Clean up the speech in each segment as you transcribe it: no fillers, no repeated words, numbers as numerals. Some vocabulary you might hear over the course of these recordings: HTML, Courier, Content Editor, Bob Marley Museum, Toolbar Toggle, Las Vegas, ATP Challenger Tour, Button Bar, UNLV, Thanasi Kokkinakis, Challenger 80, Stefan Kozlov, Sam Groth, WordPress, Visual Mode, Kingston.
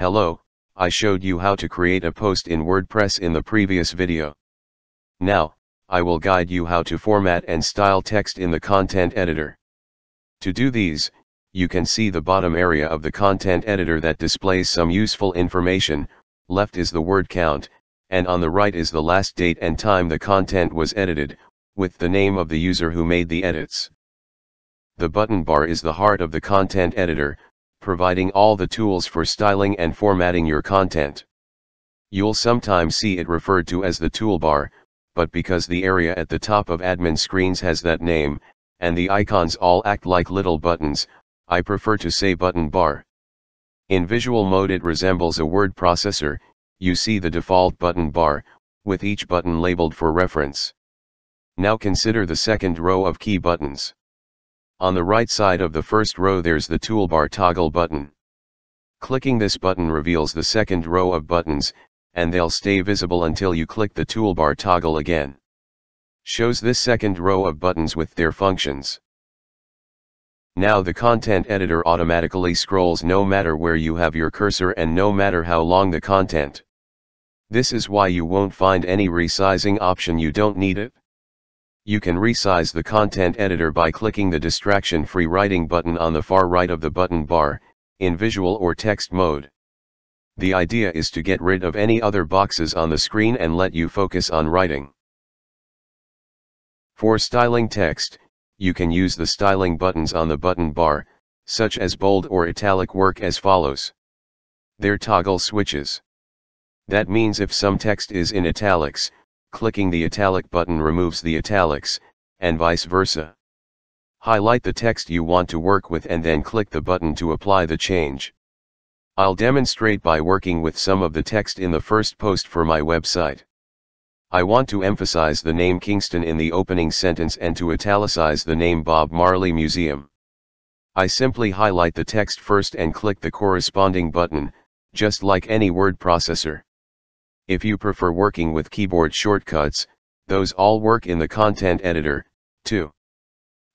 Hello, I showed you how to create a post in WordPress in the previous video. Now, I will guide you how to format and style text in the content editor. To do these, you can see the bottom area of the content editor that displays some useful information. Left is the word count, and on the right is the last date and time the content was edited, with the name of the user who made the edits. The button bar is the heart of the content editor, providing all the tools for styling and formatting your content. You'll sometimes see it referred to as the toolbar, but because the area at the top of admin screens has that name, and the icons all act like little buttons, I prefer to say button bar. In visual mode it resembles a word processor. You see the default button bar, with each button labeled for reference. Now consider the second row of key buttons. On the right side of the first row there's the toolbar toggle button. Clicking this button reveals the second row of buttons, and they'll stay visible until you click the toolbar toggle again. Shows this second row of buttons with their functions. Now the content editor automatically scrolls no matter where you have your cursor and no matter how long the content. This is why you won't find any resizing option, you don't need it. You can resize the content editor by clicking the distraction-free writing button on the far right of the button bar, in visual or text mode. The idea is to get rid of any other boxes on the screen and let you focus on writing. For styling text, you can use the styling buttons on the button bar, such as bold or italic work as follows. They're toggle switches. That means if some text is in italics, clicking the italic button removes the italics, and vice versa. Highlight the text you want to work with and then click the button to apply the change. I'll demonstrate by working with some of the text in the first post for my website. I want to emphasize the name Kingston in the opening sentence and to italicize the name Bob Marley Museum. I simply highlight the text first and click the corresponding button, just like any word processor. If you prefer working with keyboard shortcuts, those all work in the content editor, too.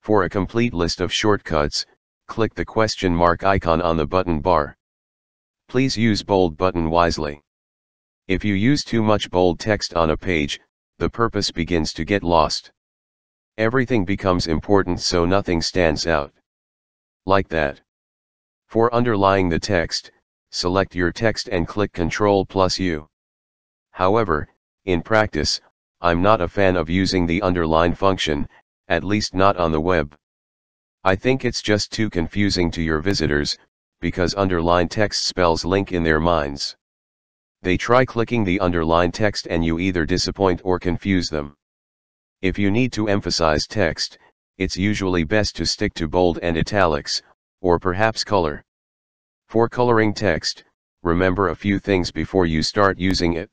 For a complete list of shortcuts, click the question mark icon on the button bar. Please use bold button wisely. If you use too much bold text on a page, the purpose begins to get lost. Everything becomes important so nothing stands out. Like that. For underlying the text, select your text and click Ctrl+U. However, in practice, I'm not a fan of using the underline function, at least not on the web. I think it's just too confusing to your visitors, because underline text spells link in their minds. They try clicking the underline text and you either disappoint or confuse them. If you need to emphasize text, it's usually best to stick to bold and italics, or perhaps color. For coloring text, remember a few things before you start using it.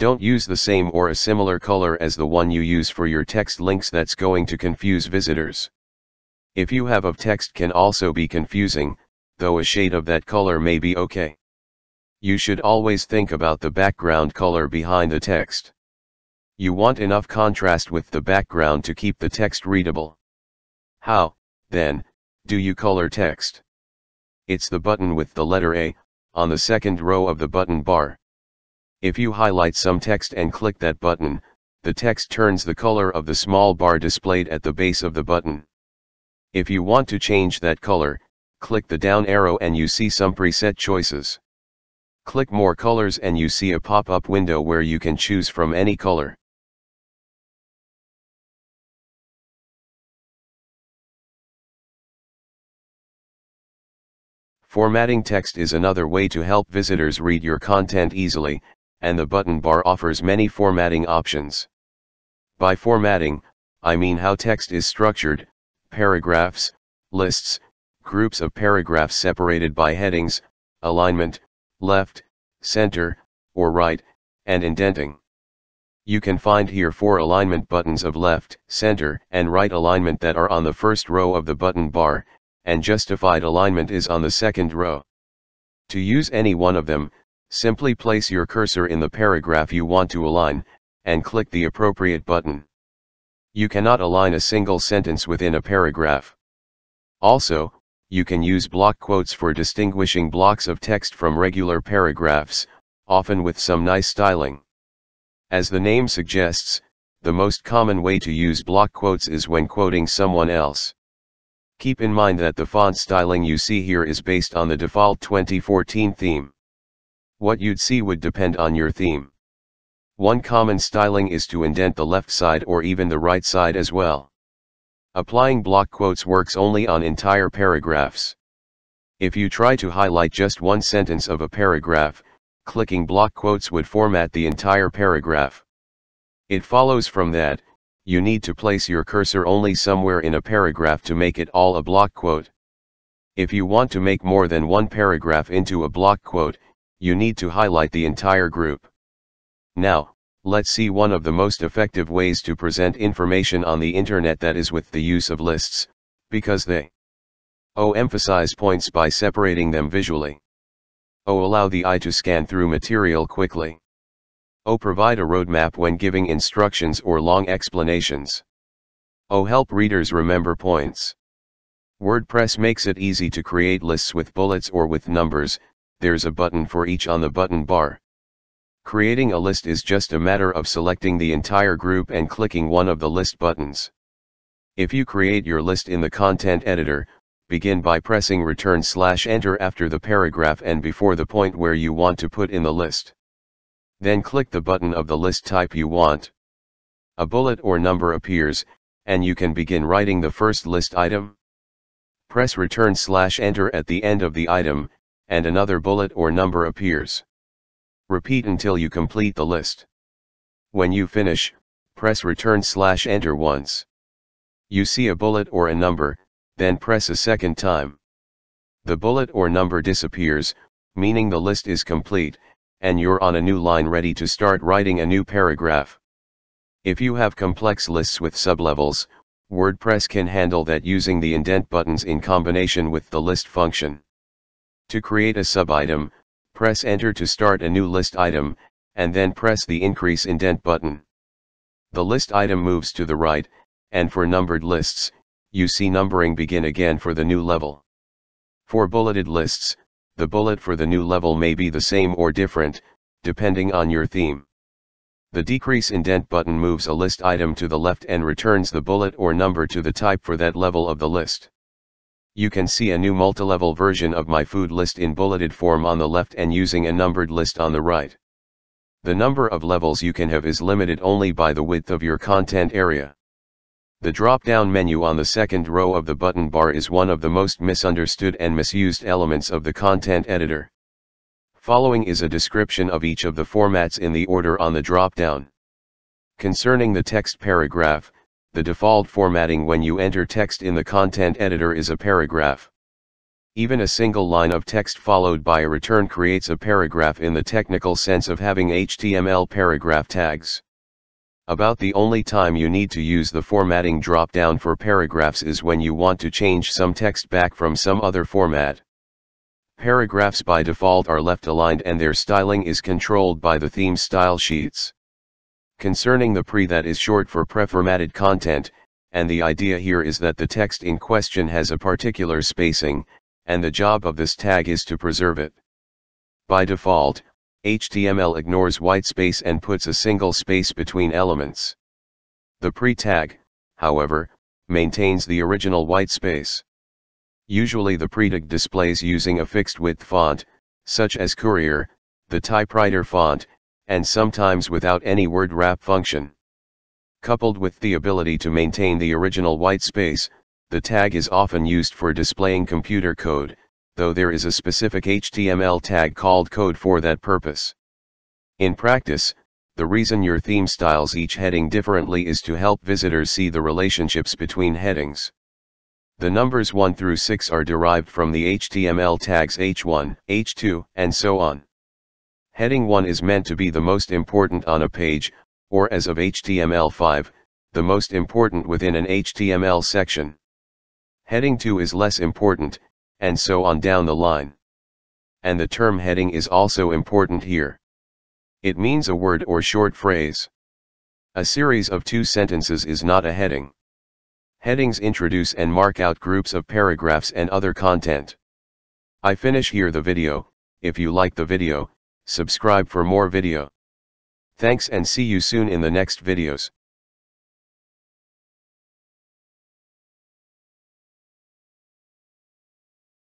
Don't use the same or a similar color as the one you use for your text links, that's going to confuse visitors. If you have of text can also be confusing, though a shade of that color may be okay. You should always think about the background color behind the text. You want enough contrast with the background to keep the text readable. How, then, do you color text? It's the button with the letter A, on the second row of the button bar. If you highlight some text and click that button, the text turns the color of the small bar displayed at the base of the button. If you want to change that color, click the down arrow and you see some preset choices. Click more colors and you see a pop-up window where you can choose from any color. Formatting text is another way to help visitors read your content easily, and the button bar offers many formatting options. By formatting, I mean how text is structured: paragraphs, lists, groups of paragraphs separated by headings, alignment, left, center, or right, and indenting. You can find here 4 alignment buttons of left, center, and right alignment that are on the first row of the button bar, and justified alignment is on the second row. To use any one of them, simply place your cursor in the paragraph you want to align, and click the appropriate button. You cannot align a single sentence within a paragraph. Also, You can use block quotes for distinguishing blocks of text from regular paragraphs, often with some nice styling. As the name suggests, the most common way to use block quotes is when quoting someone else. Keep in mind that the font styling you see here is based on the default 2014 theme. What you'd see would depend on your theme. One common styling is to indent the left side or even the right side as well. Applying block quotes works only on entire paragraphs. If you try to highlight just one sentence of a paragraph, clicking block quotes would format the entire paragraph. It follows from that, you need to place your cursor only somewhere in a paragraph to make it all a block quote. If you want to make more than one paragraph into a block quote, you need to highlight the entire group. Now, let's see one of the most effective ways to present information on the internet, that is with the use of lists, because they emphasize points by separating them visually. Allow the eye to scan through material quickly. Provide a roadmap when giving instructions or long explanations. Help readers remember points. WordPress makes it easy to create lists with bullets or with numbers. There's a button for each on the button bar. Creating a list is just a matter of selecting the entire group and clicking one of the list buttons. If you create your list in the content editor, begin by pressing Return/Enter after the paragraph and before the point where you want to put in the list. Then click the button of the list type you want. A bullet or number appears, and you can begin writing the first list item. Press Return/Enter at the end of the item, and another bullet or number appears. Repeat until you complete the list. When you finish, press Return/Enter once. You see a bullet or a number, then press a second time. The bullet or number disappears, meaning the list is complete, and you're on a new line ready to start writing a new paragraph. If you have complex lists with sublevels, WordPress can handle that using the indent buttons in combination with the list function. To create a subitem, press Enter to start a new list item, and then press the Increase Indent button. The list item moves to the right, and for numbered lists, you see numbering begin again for the new level. For bulleted lists, the bullet for the new level may be the same or different, depending on your theme. The Decrease Indent button moves a list item to the left and returns the bullet or number to the type for that level of the list. You can see a new multilevel version of my food list in bulleted form on the left and using a numbered list on the right. The number of levels you can have is limited only by the width of your content area. The drop-down menu on the second row of the button bar is one of the most misunderstood and misused elements of the content editor. Following is a description of each of the formats in the order on the drop-down. Concerning the text paragraph, the default formatting when you enter text in the content editor is a paragraph. Even a single line of text followed by a return creates a paragraph in the technical sense of having HTML paragraph tags. About the only time you need to use the formatting drop-down for paragraphs is when you want to change some text back from some other format. Paragraphs by default are left aligned and their styling is controlled by the theme style sheets. Concerning the pre, that is short for preformatted content, and the idea here is that the text in question has a particular spacing, and the job of this tag is to preserve it. By default, HTML ignores white space and puts a single space between elements. The pre tag, however, maintains the original white space. Usually the pre tag displays using a fixed width font, such as Courier, the typewriter font, and sometimes without any word wrap function. Coupled with the ability to maintain the original white space, the tag is often used for displaying computer code, though there is a specific HTML tag called code for that purpose. In practice, the reason your theme styles each heading differently is to help visitors see the relationships between headings. The numbers 1 through 6 are derived from the HTML tags h1, h2, and so on. Heading 1 is meant to be the most important on a page, or as of HTML5, the most important within an HTML section. Heading 2 is less important, and so on down the line. And the term heading is also important here. It means a word or short phrase. A series of two sentences is not a heading. Headings introduce and mark out groups of paragraphs and other content. I finish here the video. If you like the video, subscribe for more video. Thanks and see you soon in the next videos.